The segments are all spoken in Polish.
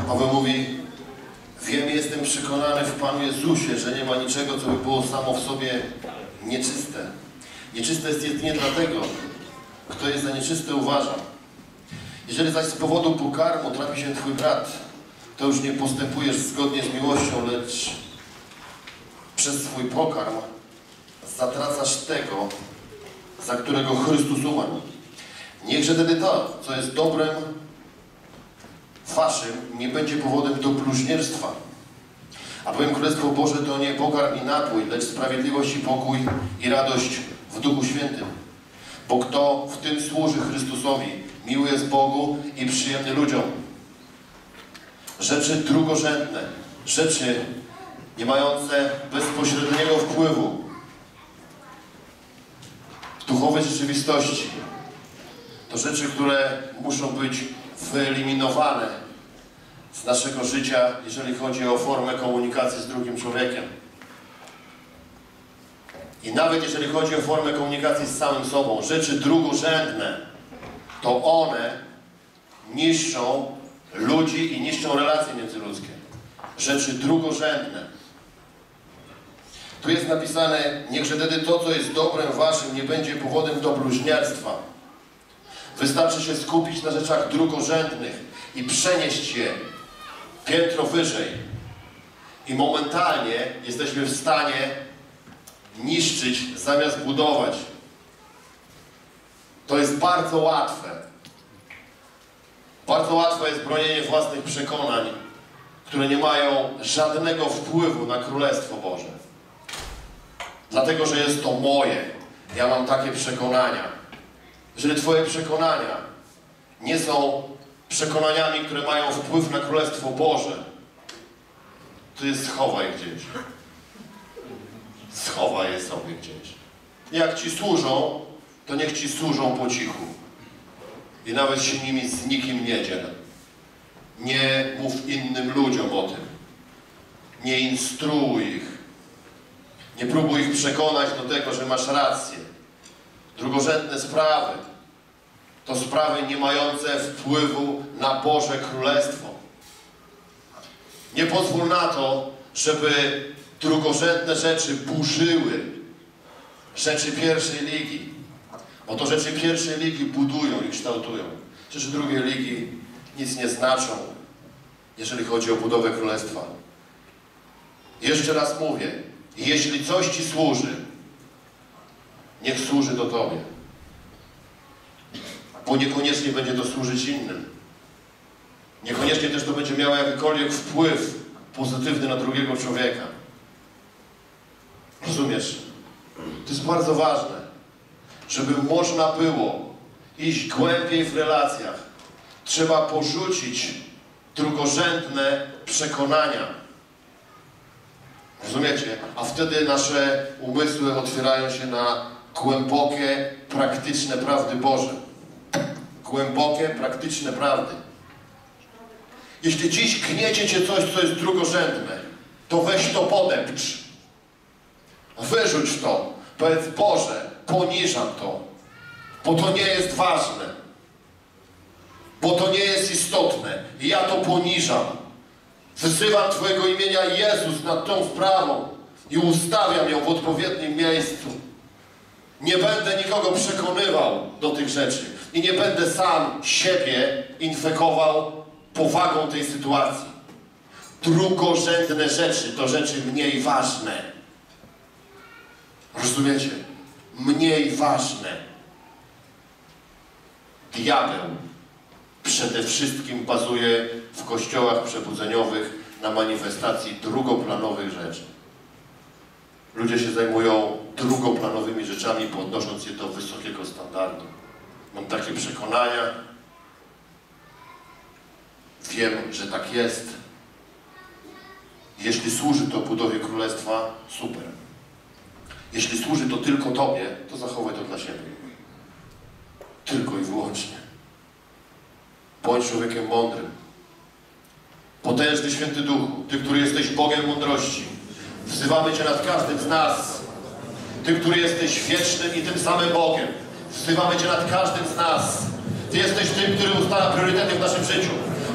Paweł mówi: wiem, jestem przekonany w Panu Jezusie, że nie ma niczego, co by było samo w sobie nieczyste. Nieczyste jest jedynie dlatego, kto jest za nieczyste uważa. Jeżeli zaś z powodu pokarmu trapi się twój brat, to już nie postępujesz zgodnie z miłością, lecz przez swój pokarm zatracasz tego, za którego Chrystus umarł. Niechże tedy to, co jest dobrem waszym, nie będzie powodem do bluźnierstwa. A bowiem Królestwo Boże to nie pokarm i napój, lecz sprawiedliwość i pokój i radość w Duchu Świętym. Bo kto w tym służy Chrystusowi, miły jest Bogu i przyjemny ludziom. Rzeczy drugorzędne, rzeczy nie mające bezpośredniego wpływu duchowej rzeczywistości, to rzeczy, które muszą być wyeliminowane z naszego życia, jeżeli chodzi o formę komunikacji z drugim człowiekiem. I nawet jeżeli chodzi o formę komunikacji z samym sobą, rzeczy drugorzędne, to one niszczą ludzi i niszczą relacje międzyludzkie. Rzeczy drugorzędne. Tu jest napisane: niechże wtedy to, co jest dobrem waszym, nie będzie powodem do bluźnierstwa. Wystarczy się skupić na rzeczach drugorzędnych i przenieść je piętro wyżej. I momentalnie jesteśmy w stanie niszczyć zamiast budować. To jest bardzo łatwe. Bardzo łatwe jest bronienie własnych przekonań, które nie mają żadnego wpływu na Królestwo Boże. Dlatego, że jest to moje. Ja mam takie przekonania. Jeżeli twoje przekonania nie są przekonaniami, które mają wpływ na Królestwo Boże, to je schowaj gdzieś. Schowaj je sobie gdzieś. Jak ci służą, to niech ci służą po cichu. I nawet się nimi z nikim nie dziel. Nie mów innym ludziom o tym. Nie instruuj ich. Nie próbuj ich przekonać do tego, że masz rację. Drugorzędne sprawy to sprawy nie mające wpływu na Boże Królestwo. Nie pozwól na to, żeby drugorzędne rzeczy burzyły rzeczy pierwszej ligi. Bo to rzeczy pierwszej ligi budują i kształtują. Rzeczy drugiej ligi nic nie znaczą, jeżeli chodzi o budowę Królestwa. Jeszcze raz mówię, jeśli coś ci służy, niech służy to tobie. Bo niekoniecznie będzie to służyć innym. Niekoniecznie też to będzie miało jakikolwiek wpływ pozytywny na drugiego człowieka. Rozumiesz? To jest bardzo ważne, żeby można było iść głębiej w relacjach. Trzeba porzucić drugorzędne przekonania. Rozumiecie? A wtedy nasze umysły otwierają się na głębokie, praktyczne prawdy Boże. Głębokie, praktyczne prawdy. Jeśli dziś kniecie cię coś, co jest drugorzędne, to weź to podepcz. Wyrzuć to. Powiedz: Boże, poniżam to. Bo to nie jest ważne. Bo to nie jest istotne. I ja to poniżam. Wzywam twojego imienia, Jezus, nad tą sprawą i ustawiam ją w odpowiednim miejscu. Nie będę nikogo przekonywał do tych rzeczy i nie będę sam siebie infekował powagą tej sytuacji. Drugorzędne rzeczy to rzeczy mniej ważne. Rozumiecie? Mniej ważne. Diabeł przede wszystkim bazuje w kościołach przebudzeniowych na manifestacji drugoplanowych rzeczy. Ludzie się zajmują drugoplanowymi rzeczami, podnosząc je do wysokiego standardu. Mam takie przekonania, wiem, że tak jest. Jeśli służy to budowie Królestwa, super. Jeśli służy to tylko tobie, to zachowaj to dla siebie. Tylko i wyłącznie. Bądź człowiekiem mądrym. Potężny Święty Duchu, Ty, który jesteś Bogiem mądrości, wzywamy Cię nad każdym z nas. Ty, który jesteś wiecznym i tym samym Bogiem, wzywamy Cię nad każdym z nas. Ty jesteś tym, który ustala priorytety w naszym życiu.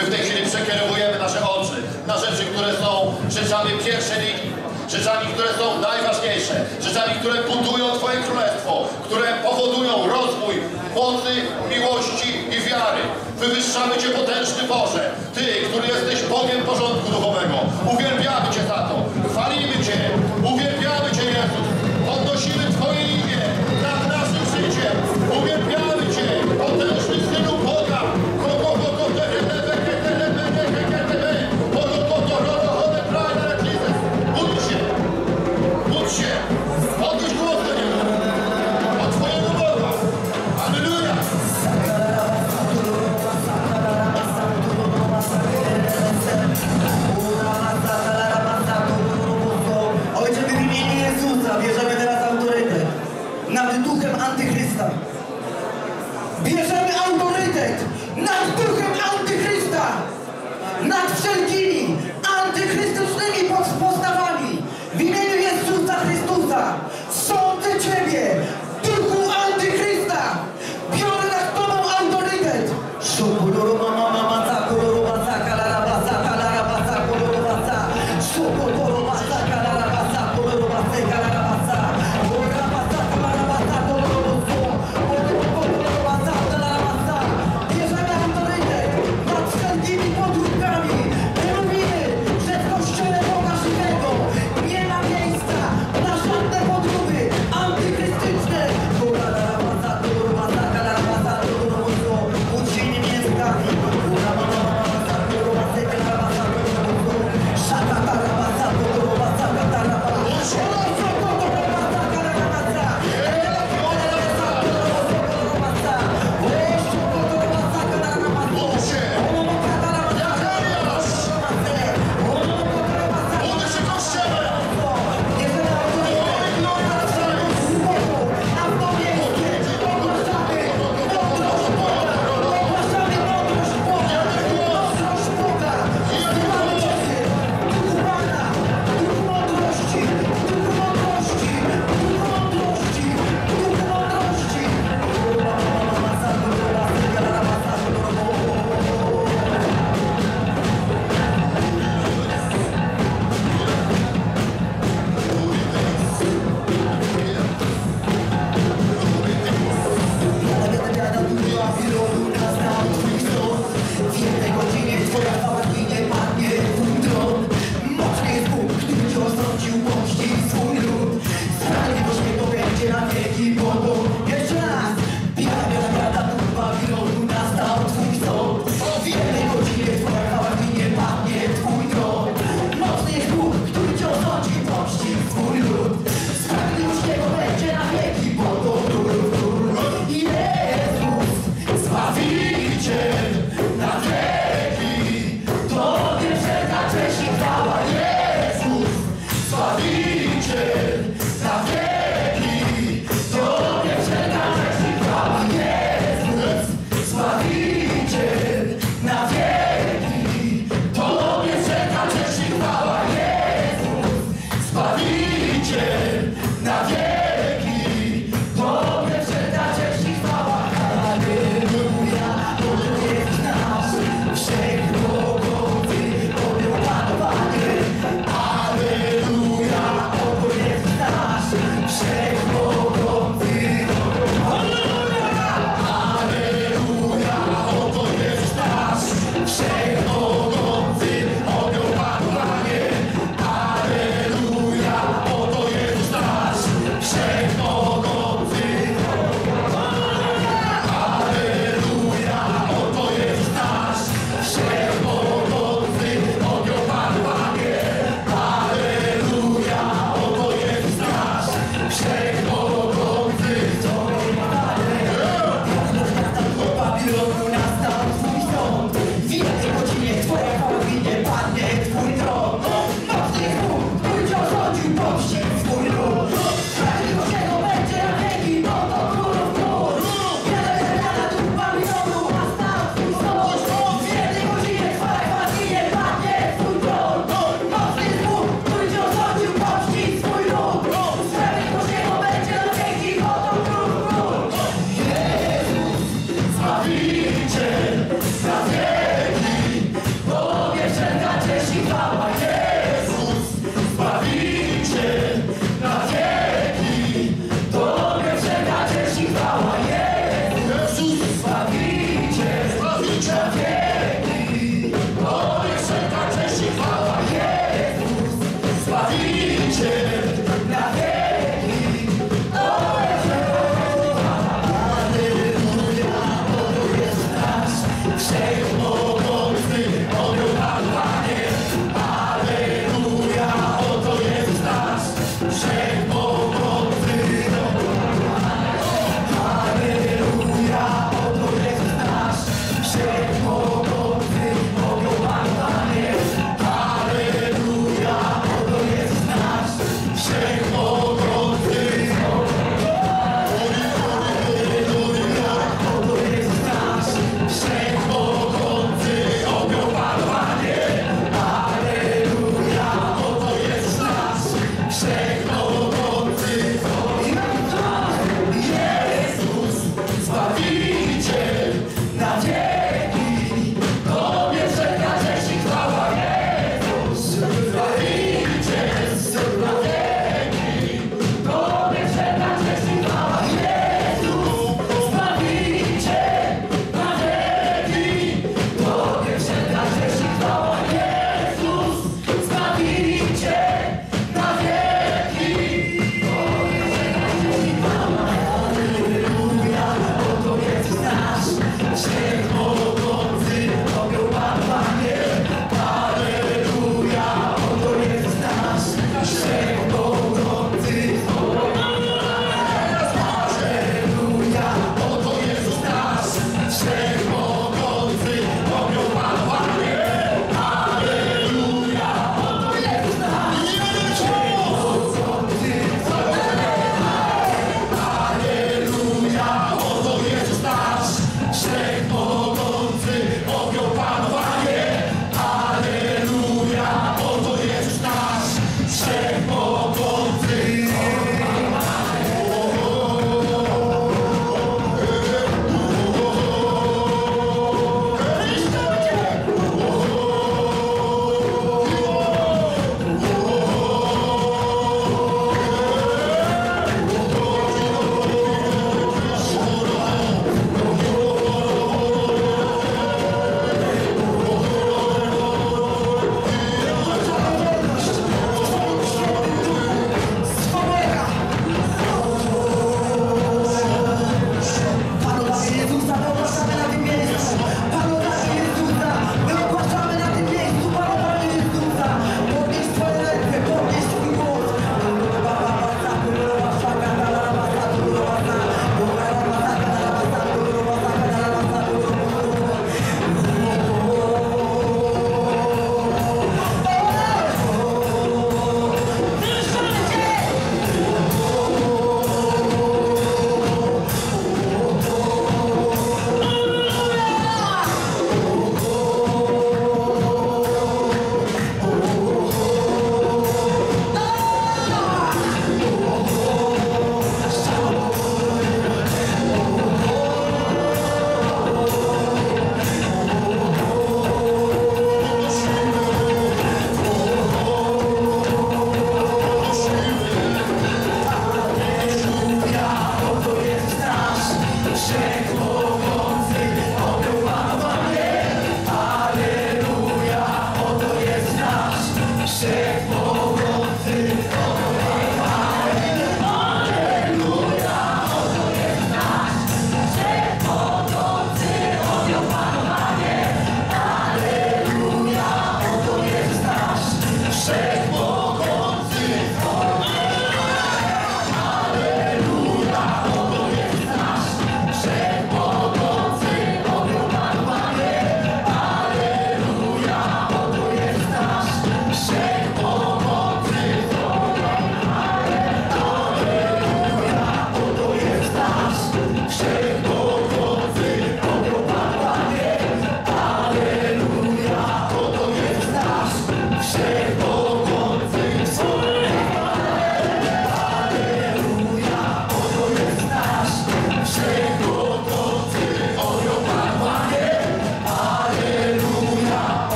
My w tej chwili przekierowujemy nasze oczy na rzeczy, które są rzeczami pierwszej linii, rzeczami, które są najważniejsze, rzeczami, które budują Twoje królestwo, które powodują rozwój mocy, miłości i wiary. Wywyższamy Cię, potężny Boże, Ty, który jesteś Bogiem porządku duchowego. Uwielbiamy Cię za to, chwalimy Cię, uwielbiamy Cię, Jezus, podnosimy Twoje imię nad naszym życiem, uwielbiamy Cię, potężny Synu Boga,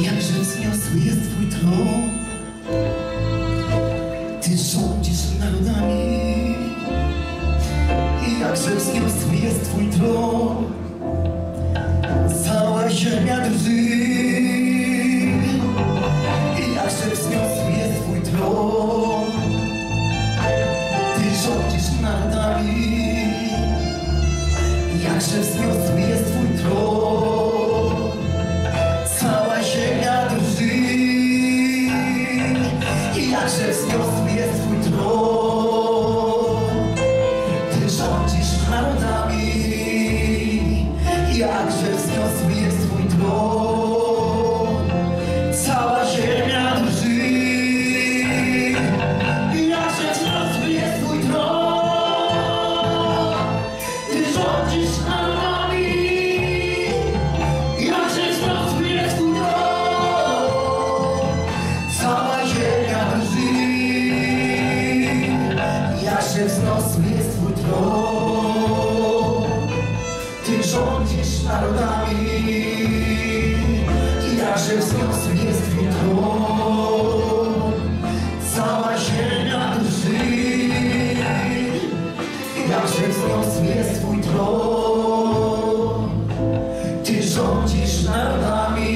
Jakże wzniosły jest Twój tron, Ty rządzisz narodami. I jakże wzniosły jest Twój tron, cała ziemia drży. I jakże wzniosły jest Twój tron, Ty rządzisz narodami. I jakże wzniosły jest Twój tron, jakże wzniosły jest Twój tron, Ty rządzisz narodami. Jakże wzniosły jest Twój tron, cała ziemia drży. Jakże wzniosły jest Twój tron, Ty rządzisz narodami.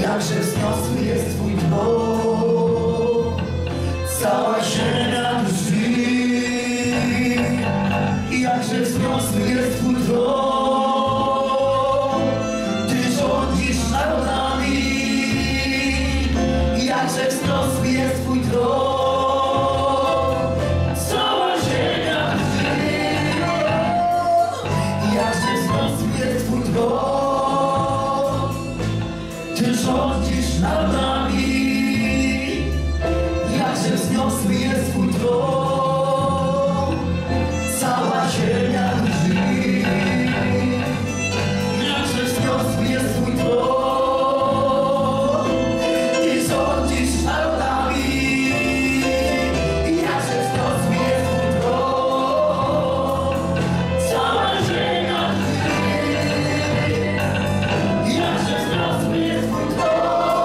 Jakże wzniosły jest Twój tron, cała ziemia. Jakże wzniosły jest Twój tron, Ty rządzisz narodami. Jakże wzniosły jest Twój tron, cała ziemia drży. Jakże wzniosły jest Twój tron, Ty rządzisz narodami. Jakże wzniosły jest Twój tron, cała ziemia drży. Jakże wzniosły jest Twój tron, Ty rządzisz narodami. Jakże wzniosły jest Twój tron, cała ziemia drży. Jakże wzniosły jest Twój tron, Ty rządzisz narodami. Jakże wzniosły jest Twój tron, cała ziemia drży. Jakże wzniosły jest Twój tron, Ty rządzisz narodami. Jakże wzniosły jest Twój tron, cała ziemia drży. Jakże wzniosły jest Ty rządzisz narodami.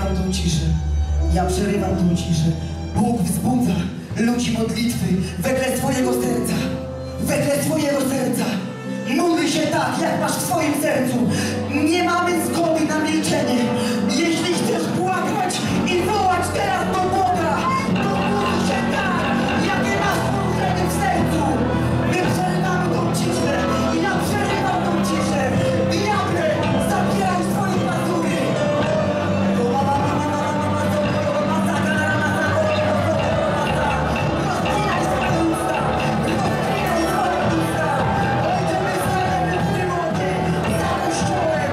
przerywam tą ciszę, ja przerywam tą ciszę. Bóg wzbudza ludzi modlitwy wedle swojego serca, wedle swojego serca. Módl się tak, jak masz w swoim sercu. Nie mamy zgody na milczenie. Jeśli chcesz płakać i wołać teraz do Boga, to módl się tak, jakie masz położenie w sercu. My przerywamy tą ciszę, ja przerywam tą ciszę. Diable, zabieraj swoje pazury. Ojcze, my stajemy w tym okie, za kościołem.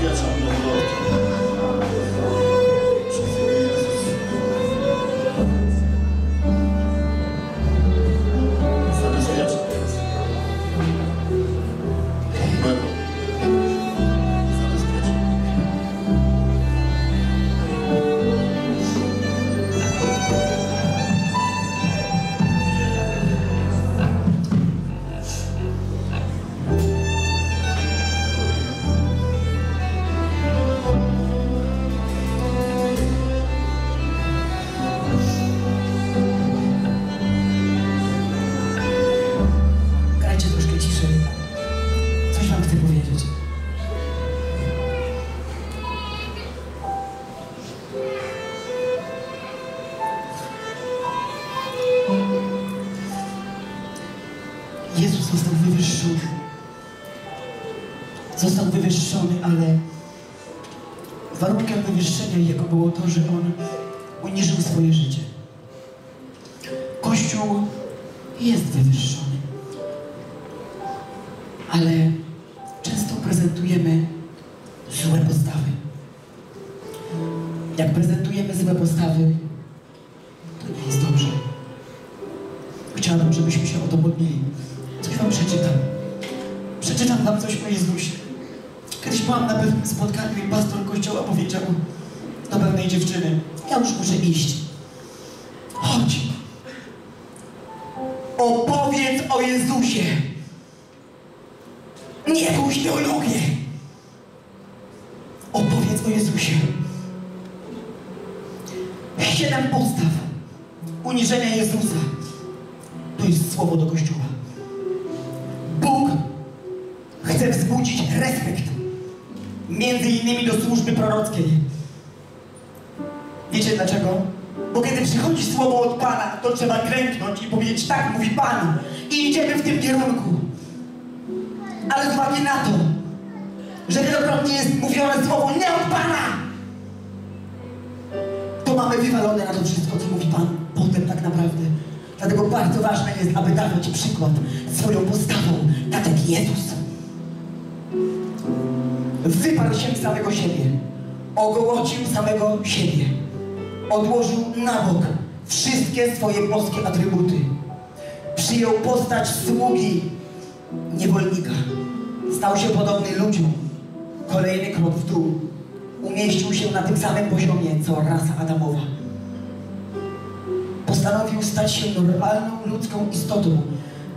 非常能够。反正这样子，Jezus został wywyższony. Został wywyższony, ale warunkiem wywyższenia Jego było to, że On uniżył swoje życie. Kościół jest wywyższony, ale często prezentujemy złe postawy. Jak prezentujemy złe postawy, to nie jest dobrze. Chciałabym, żebyśmy się o to modlili. Coś wam przeczytam. Przeczytam wam coś o Jezusie. Kiedyś byłam na pewnym spotkaniu i pastor kościoła powiedział do pewnej dziewczyny: ja już muszę iść. Chodź. Opowiedz o Jezusie. Nie bądź teologię. Opowiedz o Jezusie. 7 postaw uniżenia Jezusa. To jest słowo do kościoła. Bóg chce wzbudzić respekt, między innymi do służby prorockiej. Wiecie dlaczego? Bo kiedy przychodzi słowo od Pana, to trzeba klęknąć i powiedzieć: tak mówi Pan, i idziemy w tym kierunku. Ale z uwagi na to, że wielokrotnie jest mówione słowo nie od Pana, to mamy wywalone na to wszystko, co mówi Pan potem tak naprawdę. Dlatego bardzo ważne jest, aby dawać przykład swoją postawą, tak jak Jezus. Wyparł się samego siebie, ogołocił samego siebie, odłożył na bok wszystkie swoje boskie atrybuty. Przyjął postać sługi, niewolnika. Stał się podobny ludziom. Kolejny krok w dół. Umieścił się na tym samym poziomie, co rasa Adamowa. Postanowił stać się normalną ludzką istotą,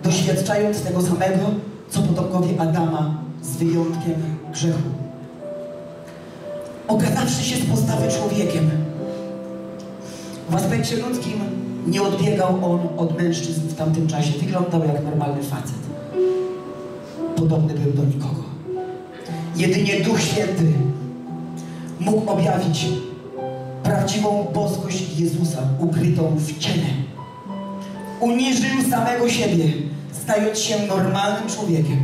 doświadczając tego samego, co potomkowie Adama, z wyjątkiem grzechu. Okazawszy się z postawy człowiekiem, w aspekcie ludzkim nie odbiegał on od mężczyzn w tamtym czasie. Wyglądał jak normalny facet. Podobny był do nikogo. Jedynie Duch Święty mógł objawić prawdziwą boskość Jezusa, ukrytą w ciele. Uniżył samego siebie, stając się normalnym człowiekiem.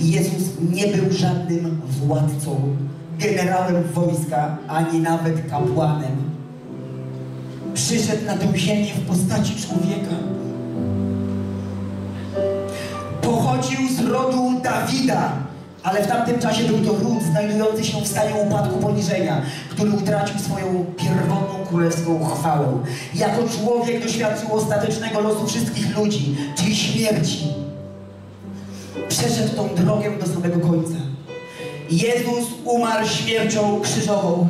Jezus nie był żadnym władcą, generałem wojska, ani nawet kapłanem. Przyszedł na tę ziemię w postaci człowieka. Pochodził z rodu Dawida, ale w tamtym czasie był to ród znajdujący się w stanie upadku, poniżenia, który utracił swoją pierwotną królewską chwałę. Jako człowiek doświadczył ostatecznego losu wszystkich ludzi, czyli śmierci. Przeszedł tą drogę do samego końca. Jezus umarł śmiercią krzyżową.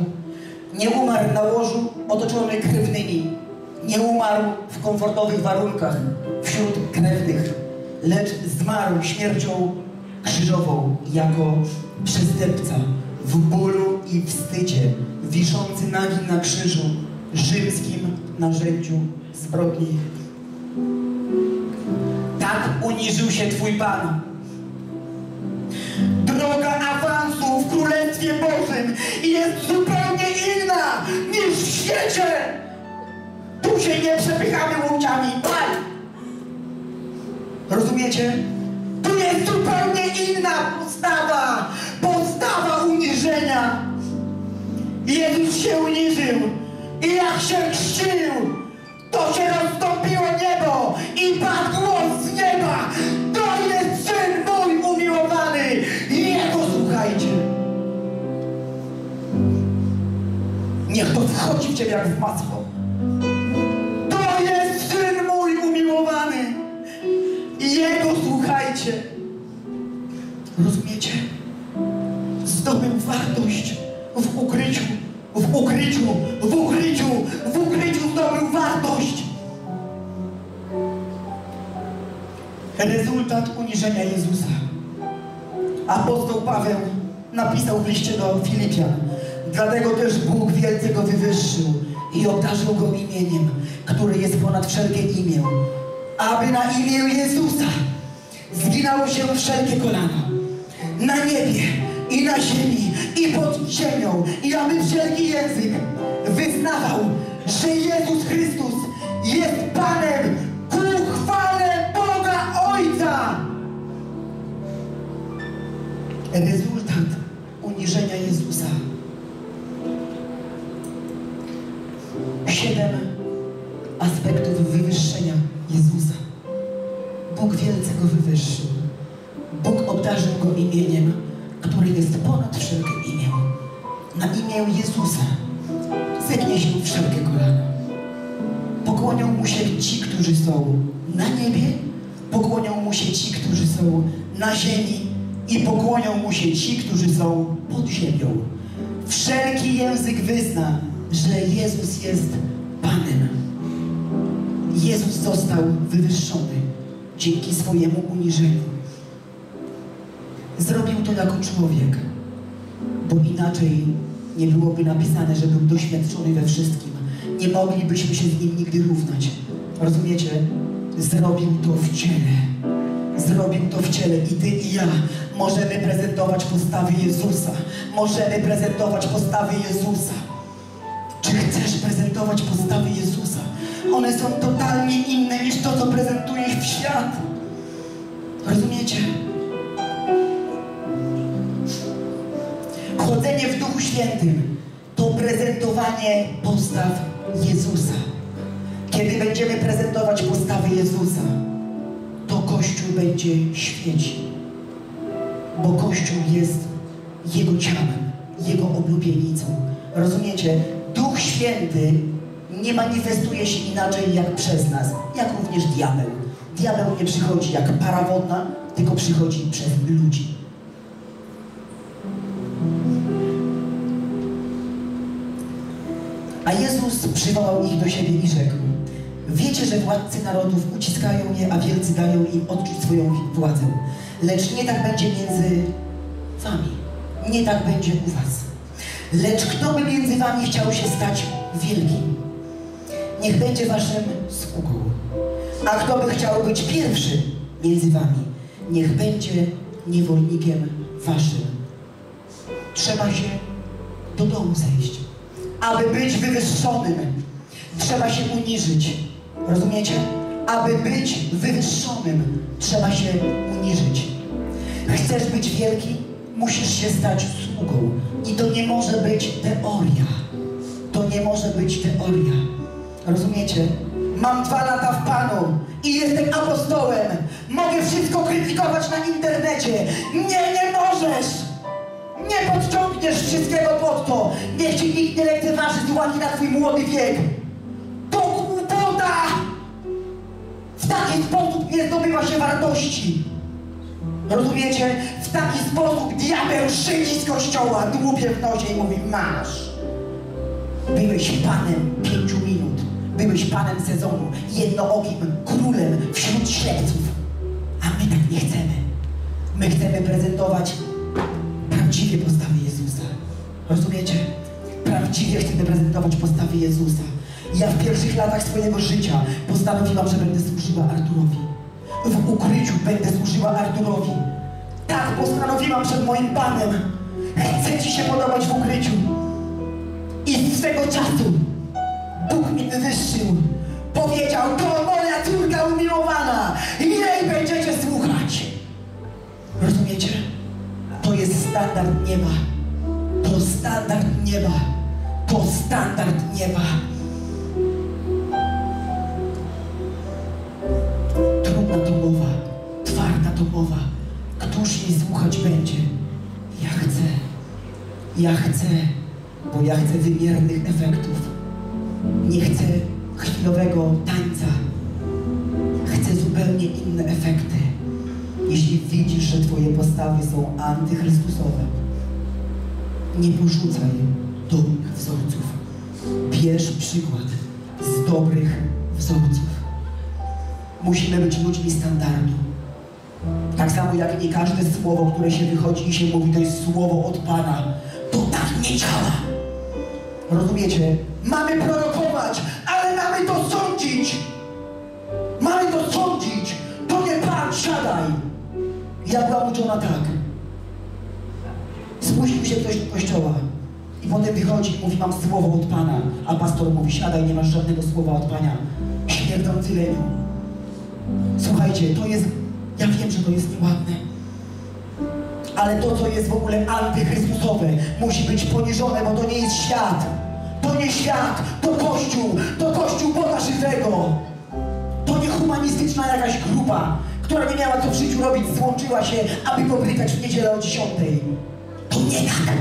Nie umarł na łożu otoczony krewnymi. Nie umarł w komfortowych warunkach wśród krewnych, lecz zmarł śmiercią krzyżową jako przestępca, w bólu i wstydzie, wiszący nagi na krzyżu, rzymskim narzędziu zbrodni. Tak uniżył się Twój Pan. Droga awansu w Królestwie Bożym jest zupełnie inna niż w świecie. Tu się nie przepychamy łokciami. Pan! Rozumiecie? Tu jest zupełnie inna postawa. Postawa uniżenia. Jezus się uniżył. I jak się chrzcił, to się rozstąpiło niebo i padł głos z nieba: to jest Syn mój umiłowany. I Jego słuchajcie. Niech to wchodzi w ciebie jak w masło. To jest Syn mój umiłowany. Jego słuchajcie. Rozumiecie? Zdobył wartość w ukryciu. W ukryciu, w ukryciu, w ukryciu zdobył wartość. Rezultat uniżenia Jezusa. Apostoł Paweł napisał w liście do Filipian: dlatego też Bóg wielce go wywyższył i obdarzył go imieniem, które jest ponad wszelkie imię, aby na imię Jezusa zginało się wszelkie kolano, na niebie i na ziemi i pod ziemią, i aby wszelki język wyznawał, że Jezus Chrystus jest Panem ku chwale Boga Ojca. Rezultat uniżenia Jezusa. 7 aspektów wywyższenia Jezusa. Bóg wielce go wywyższył. Bóg obdarzył go imieniem, które jest ponad wszelkie imię. Na imię Jezusa zegnie się wszelkie kolana. Pokłonią mu się ci, którzy są na niebie, pokłonią mu się ci, którzy są na ziemi, i pokłonią mu się ci, którzy są pod ziemią. Wszelki język wyzna, że Jezus jest Panem. Jezus został wywyższony dzięki swojemu uniżeniu. Zrobił to jako człowiek, bo inaczej nie byłoby napisane, że był doświadczony we wszystkim. Nie moglibyśmy się z nim nigdy równać. Rozumiecie? Zrobił to w ciele. Zrobił to w ciele i ty i ja możemy prezentować postawy Jezusa. Możemy prezentować postawy Jezusa. Czy chcesz prezentować postawy Jezusa? One są totalnie inne niż to, co prezentujesz w świat. Rozumiecie? Chodzenie w Duchu Świętym to prezentowanie postaw Jezusa. Kiedy będziemy prezentować postawy Jezusa, to Kościół będzie świecił, bo Kościół jest Jego ciałem, Jego oblubienicą. Rozumiecie? Duch Święty nie manifestuje się inaczej jak przez nas, jak również diabeł. Diabeł nie przychodzi jak para wodna, tylko przychodzi przez ludzi. A Jezus przywołał ich do siebie i rzekł: wiecie, że władcy narodów uciskają je, a wielcy dają im odczuć swoją władzę. Lecz nie tak będzie między wami. Nie tak będzie u was. Lecz kto by między wami chciał się stać wielkim, niech będzie waszym sługą. A kto by chciał być pierwszy między wami, niech będzie niewolnikiem waszym. Trzeba się do domu zejść, aby być wywyższonym. Trzeba się uniżyć. Rozumiecie? Aby być wywyższonym, trzeba się uniżyć. Chcesz być wielki? Musisz się stać sługą. I to nie może być teoria. To nie może być teoria. Rozumiecie? Mam 2 lata w Panu i jestem apostołem. Mogę wszystko krytykować na internecie. Nie możesz! Nie podciągniesz wszystkiego pod to. Niech ci nikt nie lekceważy z uwagi na twój młody wiek. W taki sposób nie zdobywa się wartości. Rozumiecie? W taki sposób diabeł szydzi z kościoła, dłubie w nosie i mówi: masz. Byłeś panem 5 minut. Byłeś panem sezonu, jednookim królem wśród ślepców. A my tak nie chcemy. My chcemy prezentować prawdziwie postawy Jezusa. Rozumiecie? Prawdziwie chcemy prezentować postawy Jezusa. Ja w pierwszych latach swojego życia postanowiłam, że będę służyła Arturowi. W ukryciu będę służyła Arturowi. Tak postanowiłam przed moim Panem. Chcę ci się podobać w ukryciu. I z tego czasu Bóg mi wywyższył. Powiedział: to moja córka umiłowana. Jej będziecie słuchać. Rozumiecie? To jest standard nieba. To standard nieba. To standard nieba. Mowa. Któż jej słuchać będzie? Ja chcę. Ja chcę. bo ja chcę wymiernych efektów. Nie chcę chwilowego tańca. Chcę zupełnie inne efekty. Jeśli widzisz, że twoje postawy są antychrystusowe, nie porzucaj dobrych wzorców. Bierz przykład z dobrych wzorców. Musimy być ludźmi standardu. Tak samo jak nie każde słowo, które się wychodzi i się mówi, to jest słowo od Pana. To tak nie działa. Rozumiecie? Mamy prorokować, ale mamy to sądzić. Mamy to sądzić. To nie Pan, siadaj. Ja byłam uczona tak. Spóźnił się ktoś do kościoła i potem wychodzi i mówi, mam słowo od Pana. A pastor mówi, siadaj, nie masz żadnego słowa od Pana. Śmierdzący lenią. Słuchajcie, to jest... Ja wiem, że to jest nieładne, ale to, co jest w ogóle antychrystusowe, musi być poniżone, bo to nie jest świat. To nie świat, to Kościół Boga żywego. To nie humanistyczna jakaś grupa, która nie miała co w życiu robić, złączyła się, aby pobrykać w niedzielę o 10:00. To nie tak.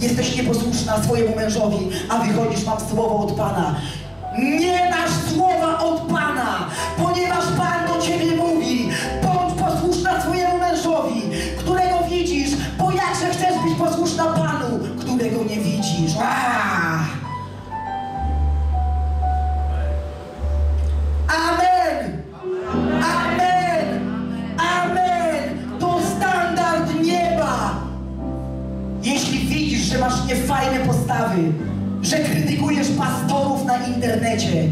Jesteś nieposłuszna swojemu mężowi, a wychodzisz, mam słowo od Pana. Nie masz słowa od Pana, ponieważ Pan do ciebie mówi. Bądź posłuszna swojemu mężowi, którego widzisz, bo jakże chcesz być posłuszna Panu, którego nie widzisz. Amen! Amen! Amen! To standard nieba. Jeśli widzisz, że masz niefajne postawy, że krytykujesz pastorów na internecie.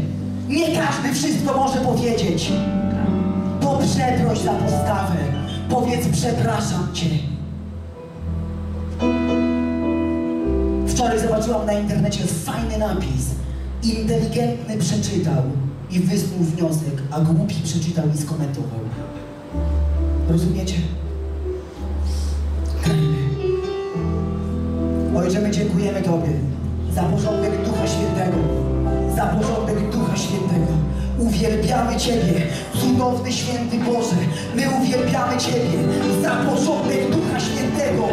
Nie każdy wszystko może powiedzieć. To przeproś za postawę. Powiedz, przepraszam cię. Wczoraj zobaczyłam na internecie fajny napis. Inteligentny przeczytał i wysnuł wniosek, a głupi przeczytał i skomentował. Rozumiecie? Ojcze, my dziękujemy Tobie za porządek Ducha Świętego, za porządek Ducha Świętego. Uwielbiamy Ciebie, cudowny Święty Boże. My uwielbiamy Ciebie za porządek Ducha Świętego.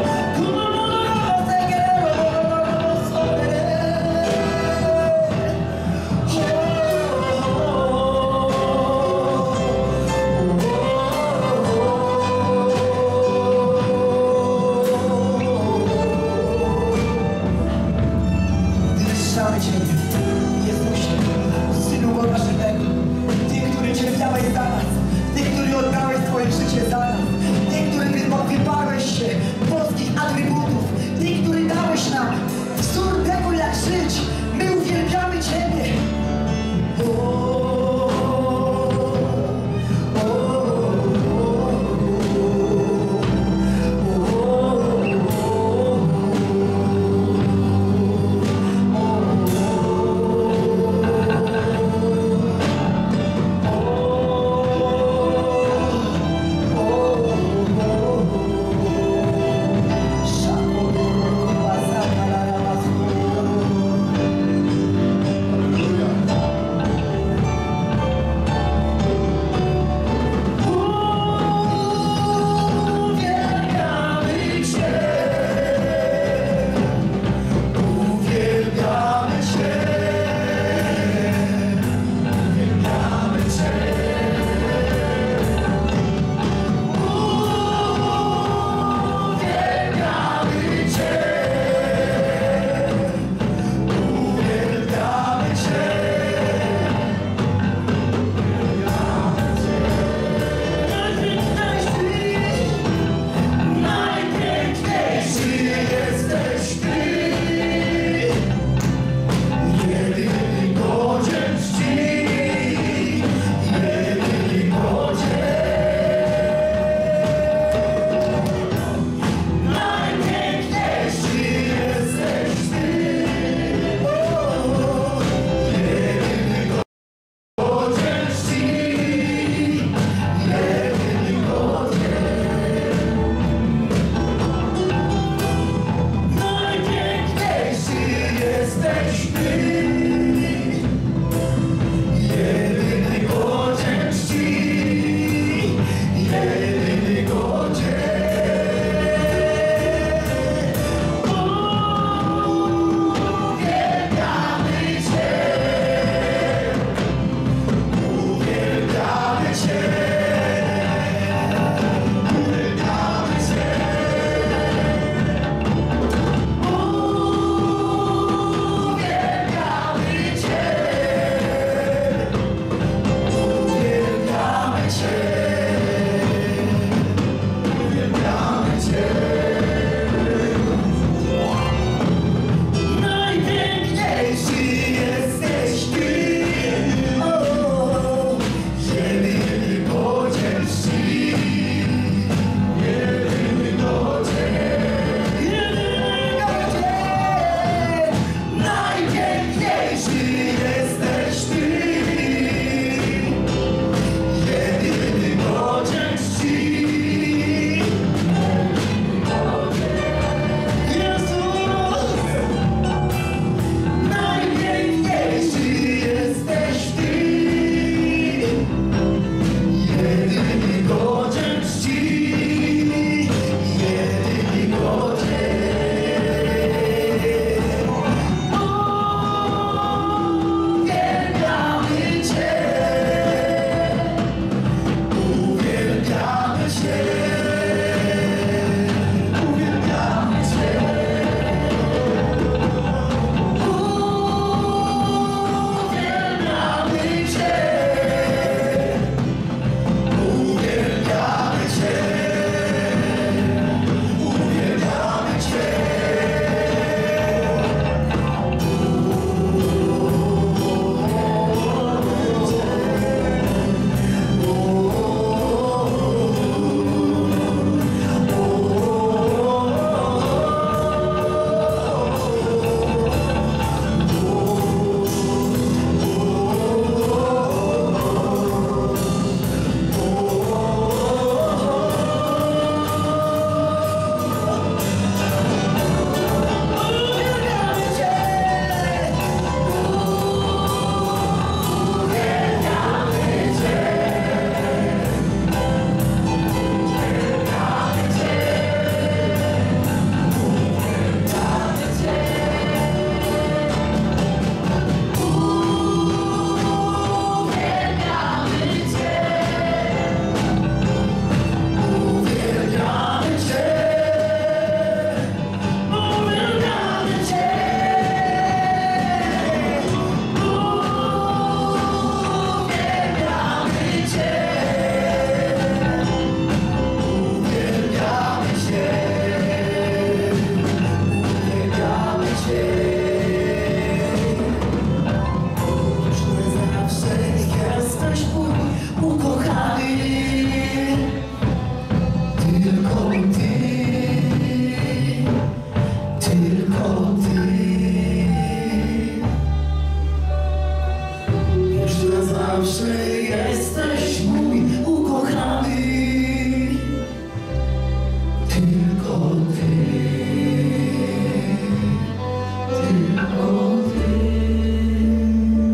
tylko Ty. Już na zawsze jesteś mój ukochany. Tylko Ty. Tylko Ty.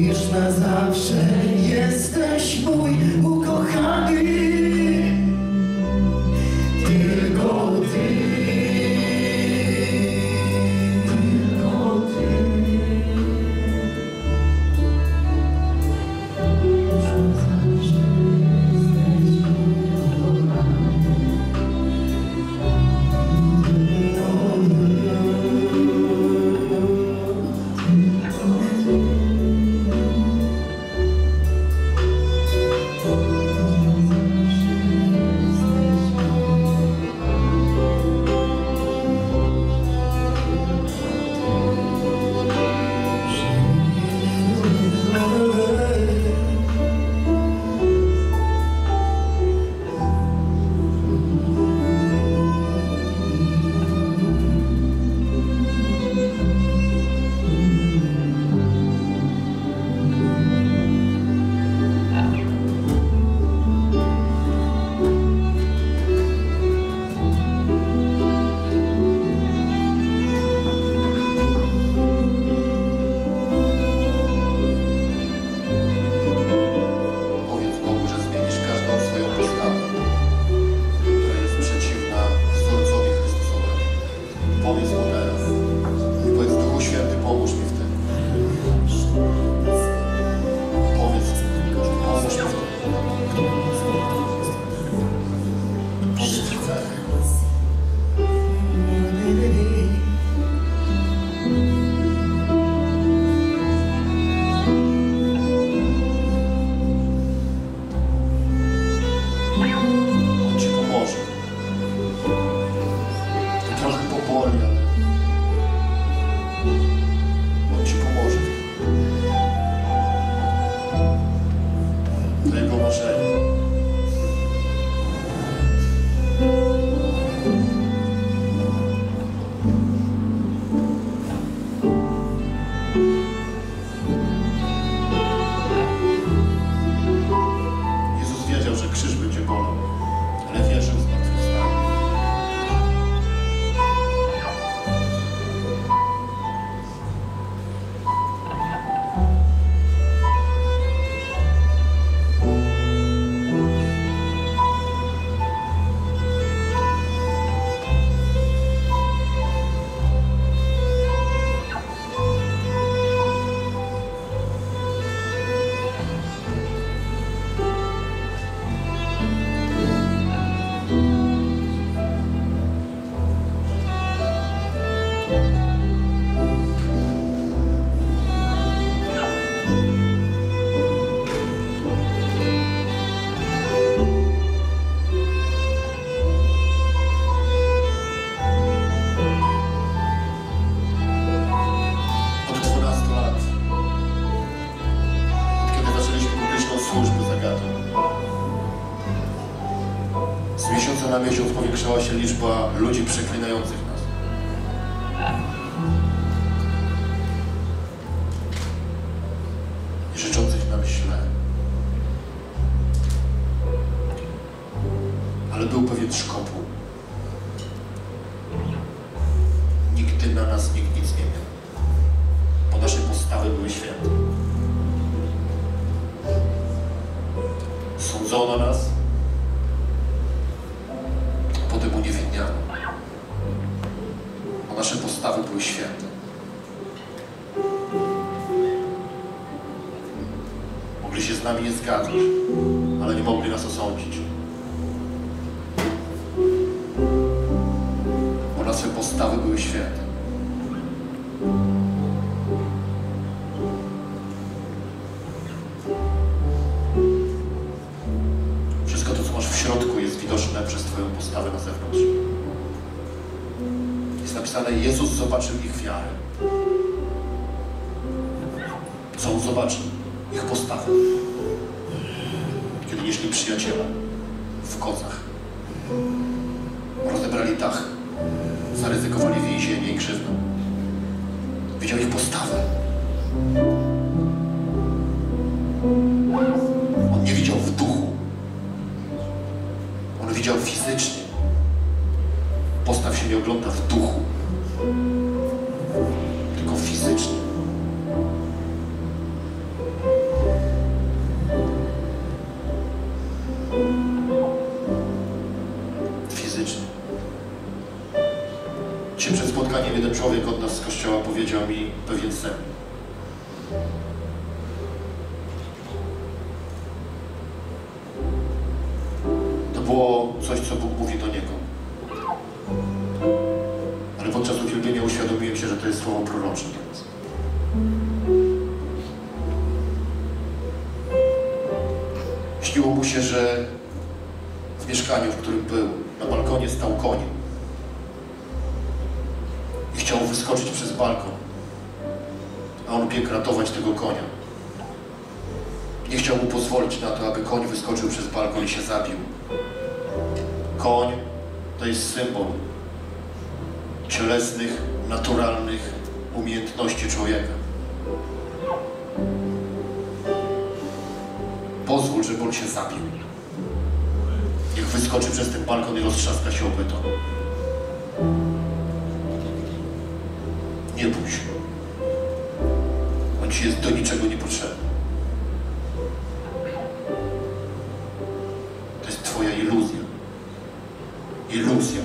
Już na zawsze jesteś mój ukochany. Tylko Ty, tylko Ty, już na zawsze jesteś mój ukochany. Tylko Ty, tylko Ty, już na zawsze jesteś mój ukochany. Na miesiąc powiększała się liczba ludzi przeklinających nas. I życzących nam źle. Ale był pewien szkopuł. Nigdy na nas nikt nic nie miał. Bo nasze postawy były święte. Sądzono nas. Potem uniewinniano. Bo nasze postawy były święte. Mogli się z nami nie zgadzać, ale nie mogli nas osądzić. Bo nasze postawy były święte. Wszystko to, co masz w środku, jest widoczne. widoczne przez Twoją postawę na zewnątrz. Jest napisane, Jezus zobaczył ich wiarę. Co On zobaczył? Ich postawę. Kiedy nieśli przyjaciela w kocach, rozebrali dach, zaryzykowali więzienie i krzywdę. Widział ich postawę. On nie widział w duchu. On widział fizycznie. Postaw się nie ogląda w duchu, tylko fizycznie. Dzisiaj przed spotkaniem jeden człowiek od nas z kościoła powiedział mi pewien sen. To było coś, co Bóg mówi do niego. Ale podczas uwielbienia uświadomiłem się, że to jest słowo prorocze. Śniło mu się, że w mieszkaniu, w którym był, na balkonie stał koniem. Chciał wyskoczyć przez balkon, a on biegł ratować tego konia. Nie chciał mu pozwolić na to, aby koń wyskoczył przez balkon i się zabił. Koń to jest symbol cielesnych, naturalnych umiejętności człowieka. Pozwól, żeby on się zabił. Niech wyskoczy przez ten balkon i roztrzaska się o beton. Nie bój się. On ci jest do niczego niepotrzebny. To jest twoja iluzja. Iluzja.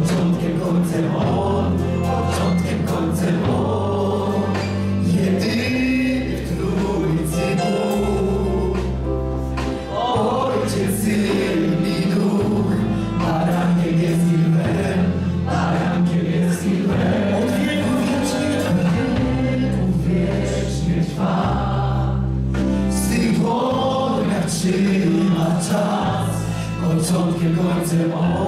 początkiem, końcem on, początkiem, końcem on, jedyny w Trójcy Bóg. Ojciec, Syn i Duch, Barankiem Niebieskim Lwem, Barankiem Niebieskim Lwem. Od wieków wiecznych, wiecznie trwa, swych dłoniach trzyma czas, początkiem, końcem on.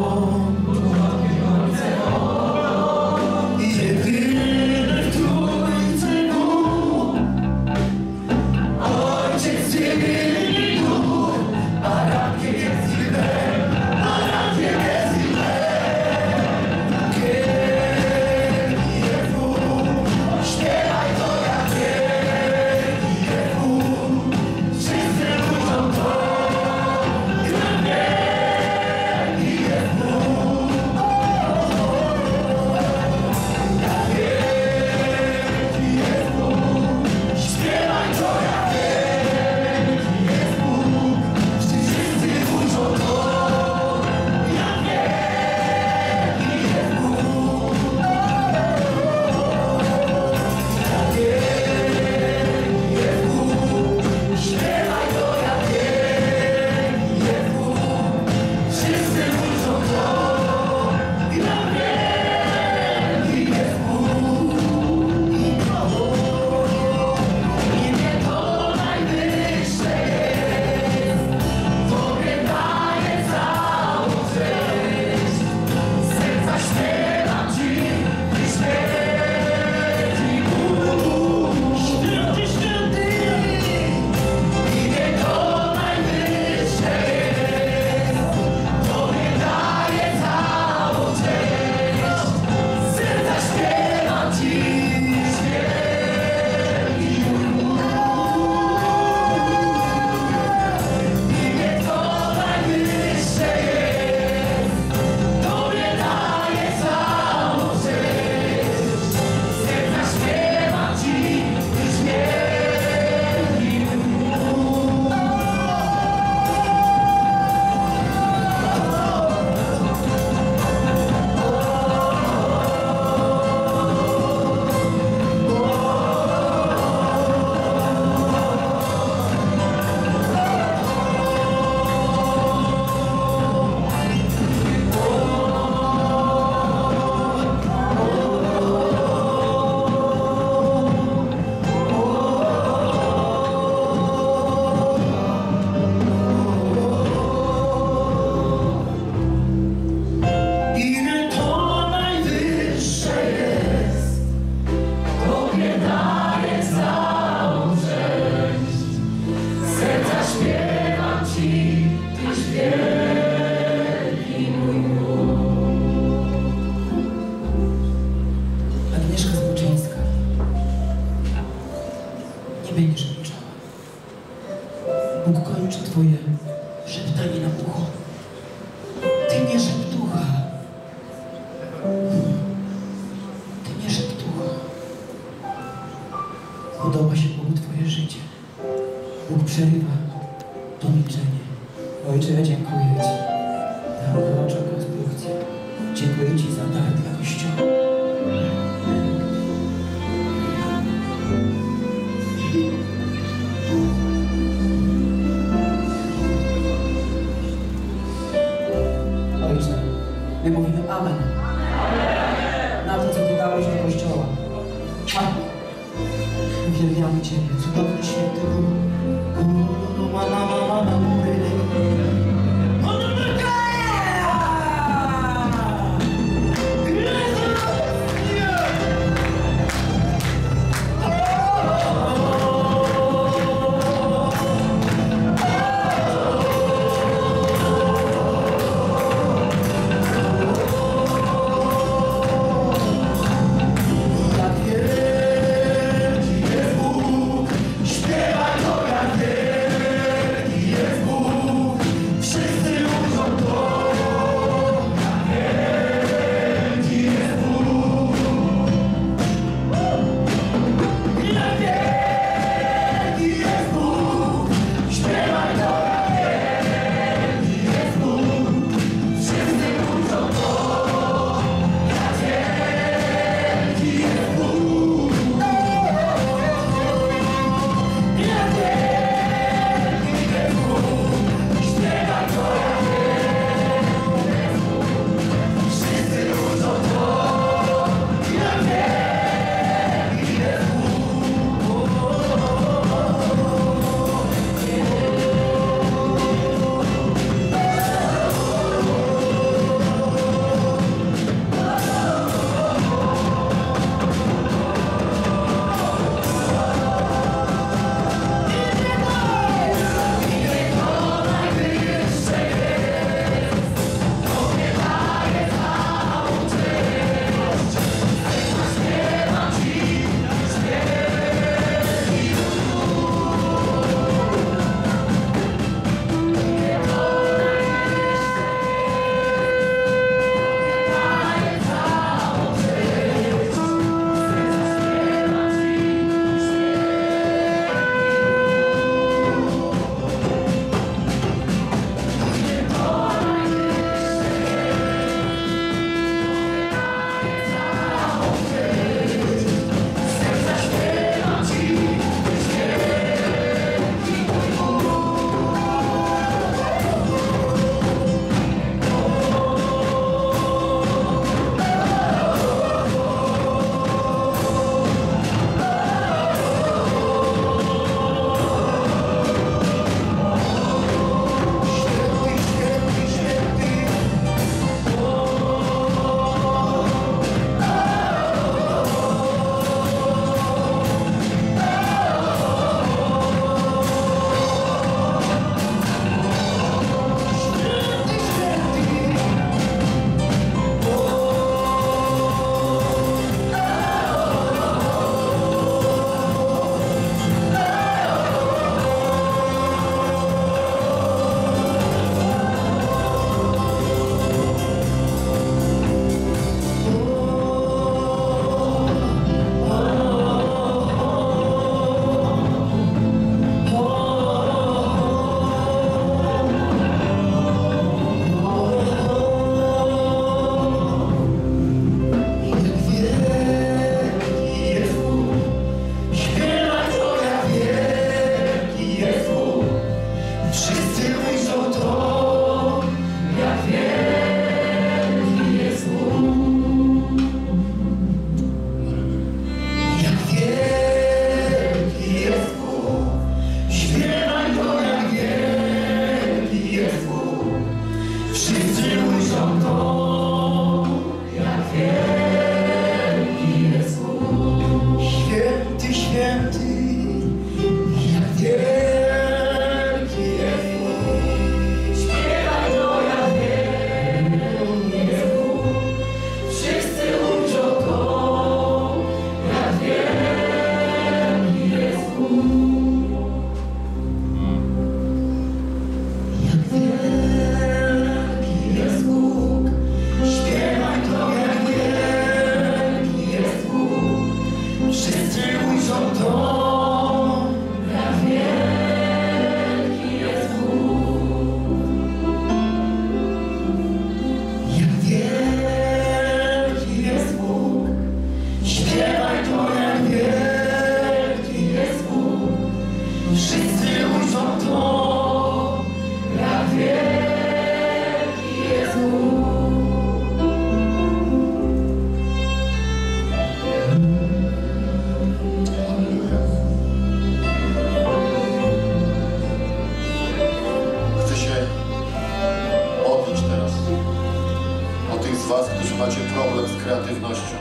z was, którzy macie problem z kreatywnością.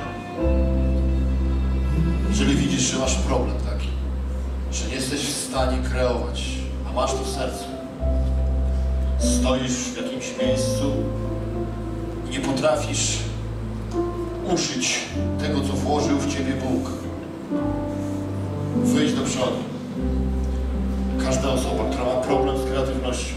Jeżeli widzisz, że masz problem taki, że nie jesteś w stanie kreować, a masz to w sercu. Stoisz w jakimś miejscu i nie potrafisz uszyć tego, co włożył w ciebie Bóg. Wyjdź do przodu. Każda osoba, która ma problem z kreatywnością,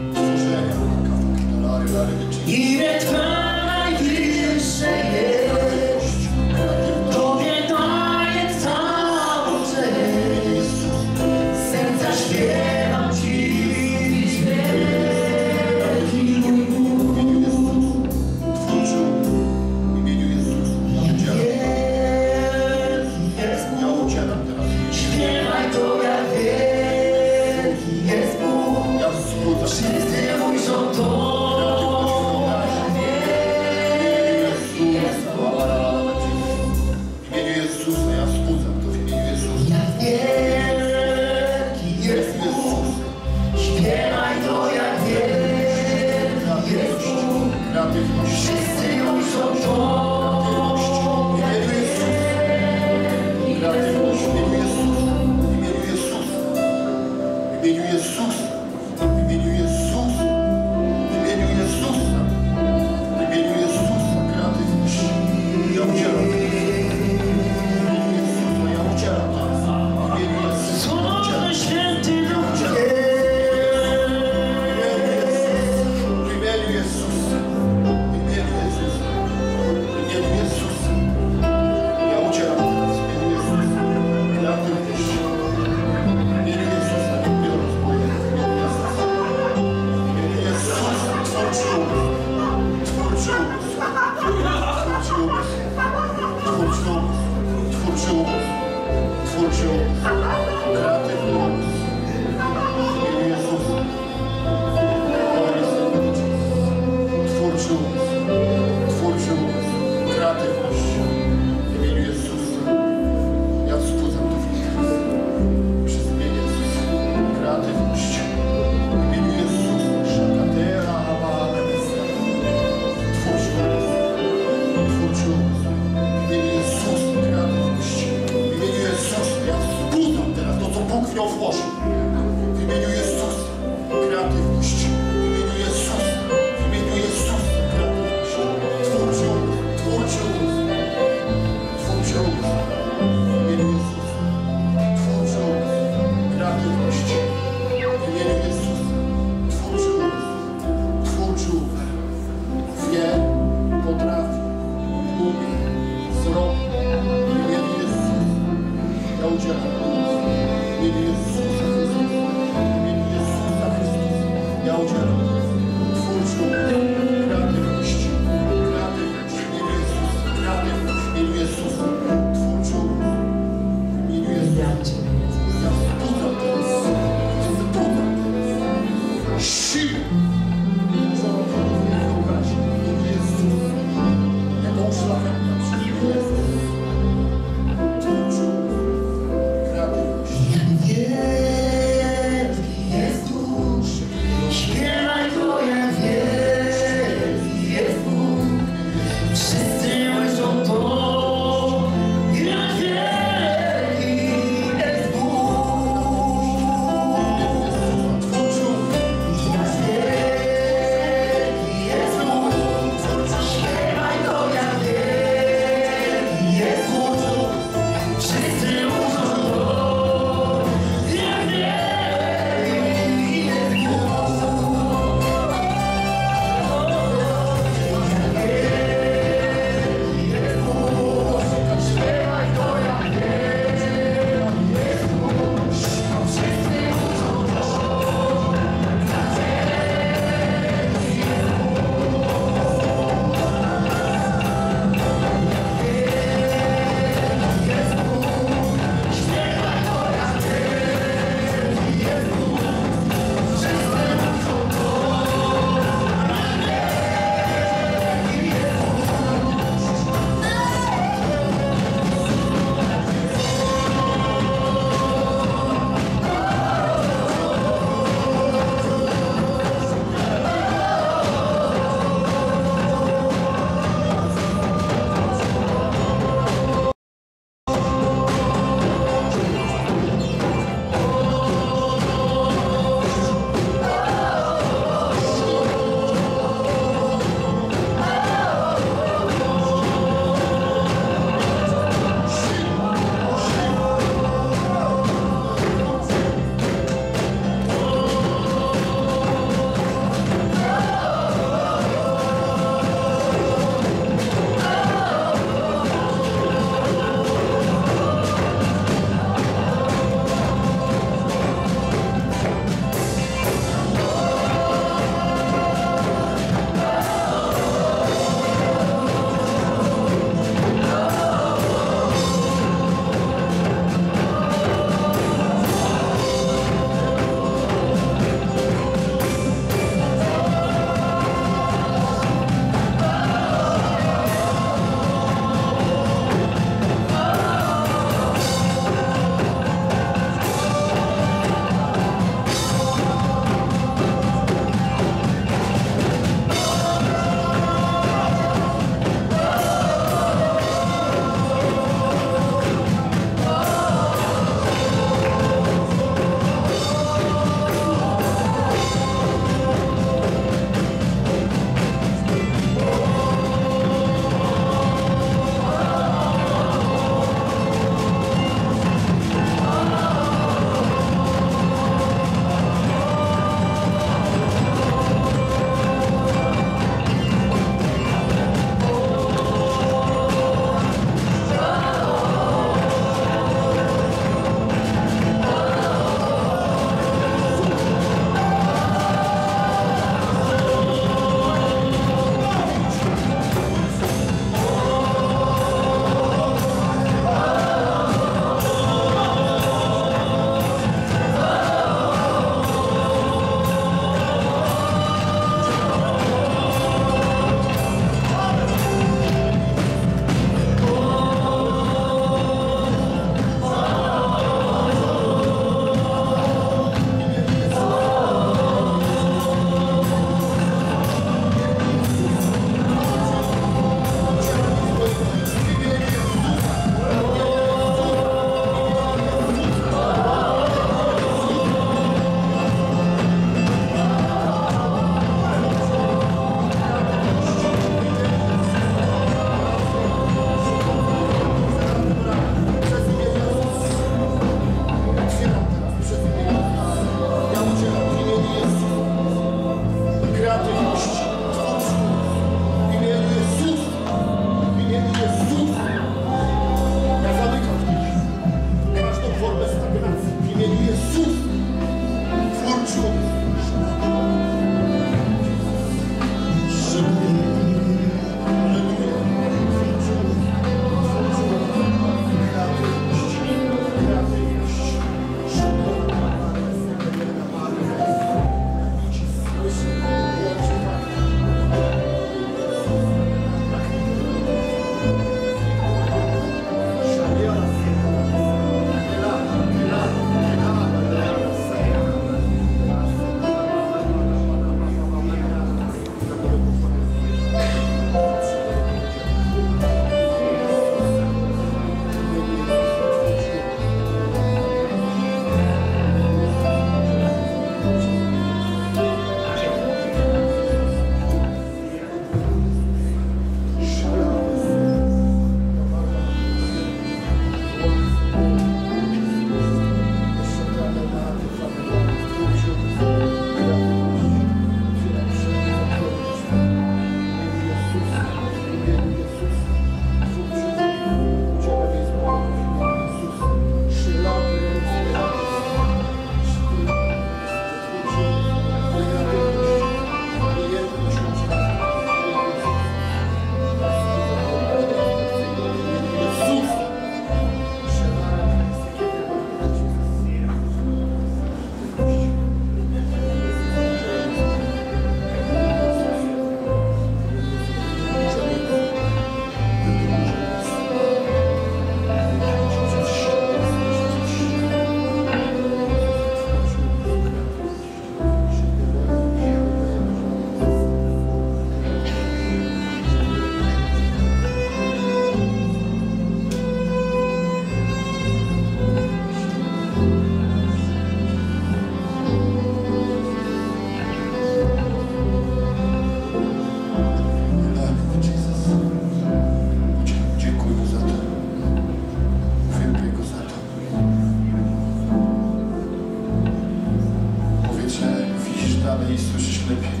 Dalej słyszysz lepiej.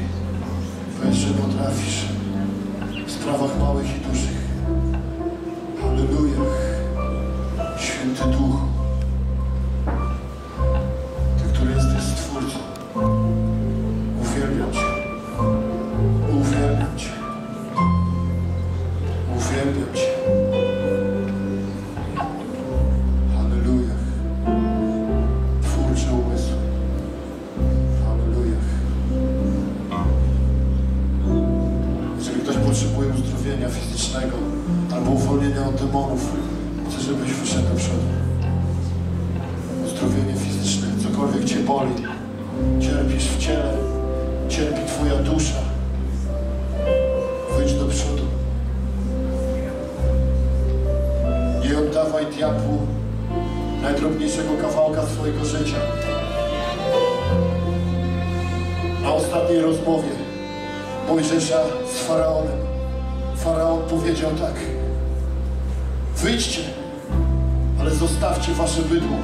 Powiedz, że potrafisz w sprawach małych i dużych. Hallelujah, Święty Duchu, Ty, który jesteś Stwórcą. Uwielbiam Cię, uwielbiam Cię, uwielbiam Cię. Hallelujah, Twórcze umysły. Potrzebuję uzdrowienia fizycznego albo uwolnienia od demonów. Chcę, żebyś wyszedł do przodu. Uzdrowienie fizyczne, cokolwiek Cię boli, cierpisz w ciele, cierpi Twoja dusza. Wyjdź do przodu. Nie oddawaj diabłu najdrobniejszego kawałka swojego życia. Na ostatniej rozmowie Mojżesza z Faraonem. Faraon powiedział tak: wyjdźcie, ale zostawcie wasze bydło.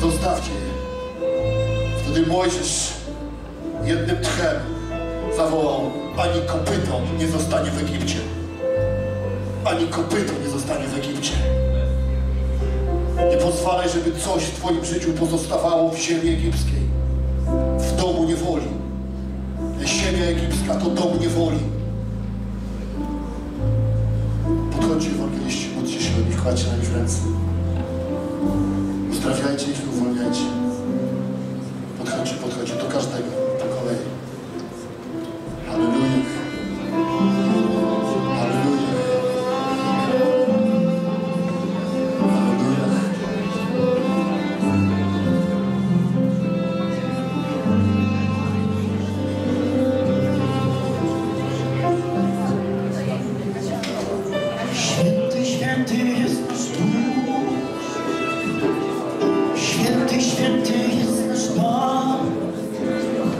Zostawcie je. Wtedy Mojżesz jednym tchem zawołał: ani kopyto nie zostanie w Egipcie. Ani kopyto nie zostanie w Egipcie. Nie pozwalaj, żeby coś w Twoim życiu pozostawało w ziemi egipskiej, w domu niewoli. Ziemia egipska to dom niewoli. Podchodźcie ewangeliści, módlcie się o nich, kładźcie na nich ręce. Uzdrawiajcie ich i uwolniajcie. Podchodźcie, podchodźcie do każdego, po kolei. Hallelujah. Hallelujah. Święty jest nasz Pan.